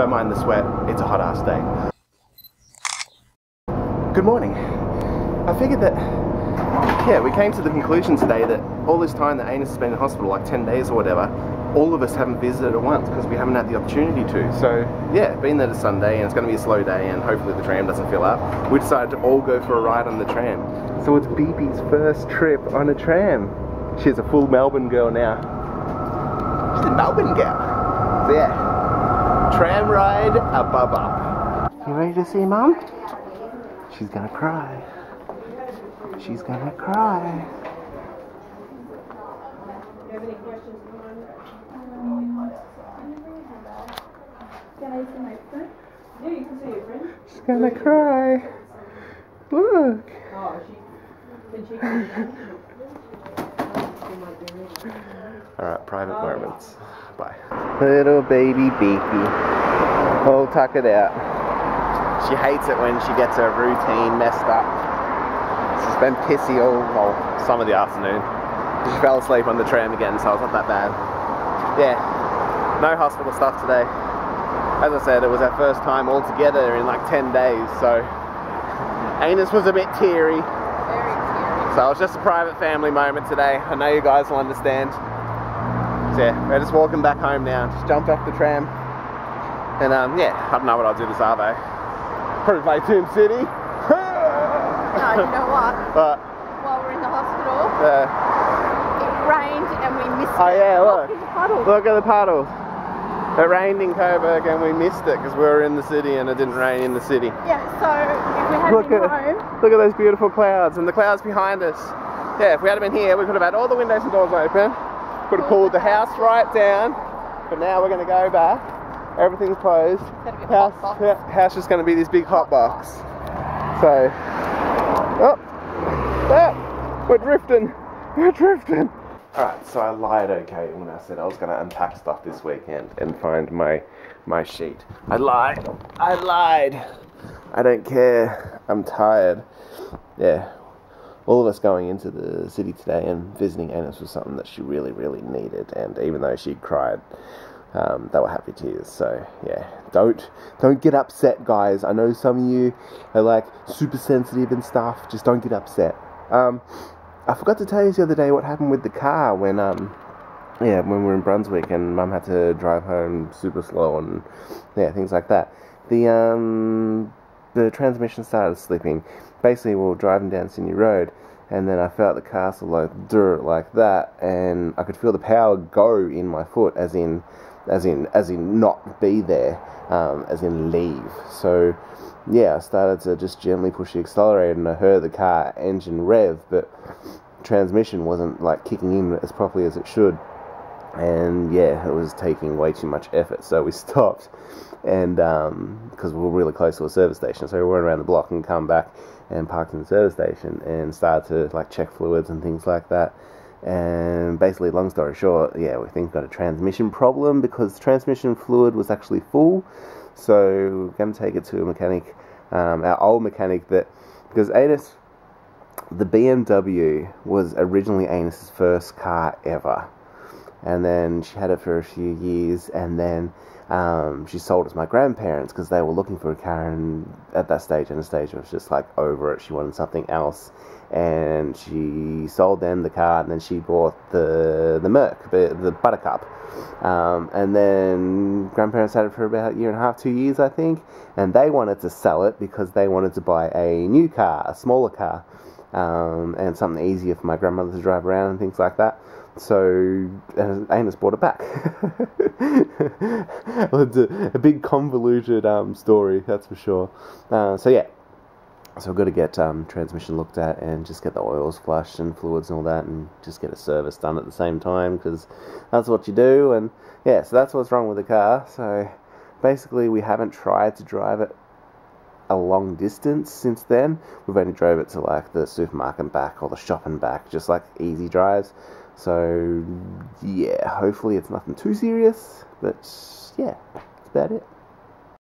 Don't mind the sweat, it's a hot ass day. Good morning. I figured that, yeah, we came to the conclusion today that all this time that Anus has been in hospital, like 10 days or whatever, all of us haven't visited her once because we haven't had the opportunity to. So yeah, being that it's Sunday and it's going to be a slow day and hopefully the tram doesn't fill up, we decided to all go for a ride on the tram. So it's Beepy's first trip on a tram. She's a full Melbourne girl now. She's a Melbourne girl. So yeah, tram ride above up. You ready to see Mum? She's gonna cry. She's gonna cry. Do you have any questions for Mum? Can I see my friend? Yeah, you can see your friend. She's gonna cry. Look. Oh, Alright, private moments. Bye. Little baby Beepy. All tuck it out. She hates it when she gets her routine messed up. She's been pissy all, well, some of the afternoon. She fell asleep on the tram again, so it's not that bad. Yeah, no hospital stuff today. As I said, it was our first time all together in like 10 days, so Anus was a bit teary. So it was just a private family moment today. I know you guys will understand. So yeah, we're just walking back home now. Just jumped off the tram. And yeah, I don't know what I'll do this Arvo. Probably play Tomb City. No, you know what? But while we're in the hospital, it rained and we missed it. Oh yeah, look. Look at the puddles. It rained in Coburg and we missed it because we were in the city and it didn't rain in the city. Yeah, so if we hadn't been home... Look at those beautiful clouds and the clouds behind us. Yeah, if we hadn't been here, we could have had all the windows and doors open. Could have cooled the house right down. But now we're going to go back. Everything's closed. House is going to be this big hot box. So... Oh! Ah, we're drifting! We're drifting! Alright, so I lied, okay, when I said I was going to unpack stuff this weekend and find my sheet. I lied. I lied. I don't care. I'm tired. Yeah. All of us going into the city today and visiting Anus was something that she really, really needed. And even though she cried, they were happy tears. So, yeah. Don't get upset, guys. I know some of you are, like, super sensitive and stuff. Just don't get upset. I forgot to tell you the other day what happened with the car when, yeah, when we were in Brunswick and Mum had to drive home super slow and, yeah, things like that. The transmission started slipping. Basically, we were driving down Sydney Road and then I felt the car sort of like that and I could feel the power go in my foot, as in not be there, as in leave. So, yeah, I started to just gently push the accelerator and I heard the car engine rev, but transmission wasn't, like, kicking in as properly as it should. And, yeah, it was taking way too much effort. So we stopped, and because we were really close to a service station. So we went around the block and come back and parked in the service station and started to, like, check fluids and things like that. And basically, long story short, yeah, we think got a transmission problem because the transmission fluid was actually full. So we're going to take it to a mechanic, our old mechanic, that because Anus, the BMW was originally Anus's first car ever, and then she had it for a few years, and then she sold it to my grandparents because they were looking for a car, and at that stage, Anastasia was just like over it. She wanted something else, and she sold them the car, and then she bought the Merc, the Buttercup, and then grandparents had it for about a year and a half, 2 years, I think, and they wanted to sell it because they wanted to buy a new car, a smaller car, and something easier for my grandmother to drive around and things like that. So Anus brought it back. It's a big convoluted story, that's for sure. So yeah, so I've got to get transmission looked at and just get the oils flushed and fluids and all that, and just get a service done at the same time because that's what you do. And yeah, so that's what's wrong with the car. So basically, we haven't tried to drive it a long distance since then. We've only drove it to like the supermarket and back, or the shop and back, just like easy drives. So yeah, hopefully it's nothing too serious, but yeah, that's about it.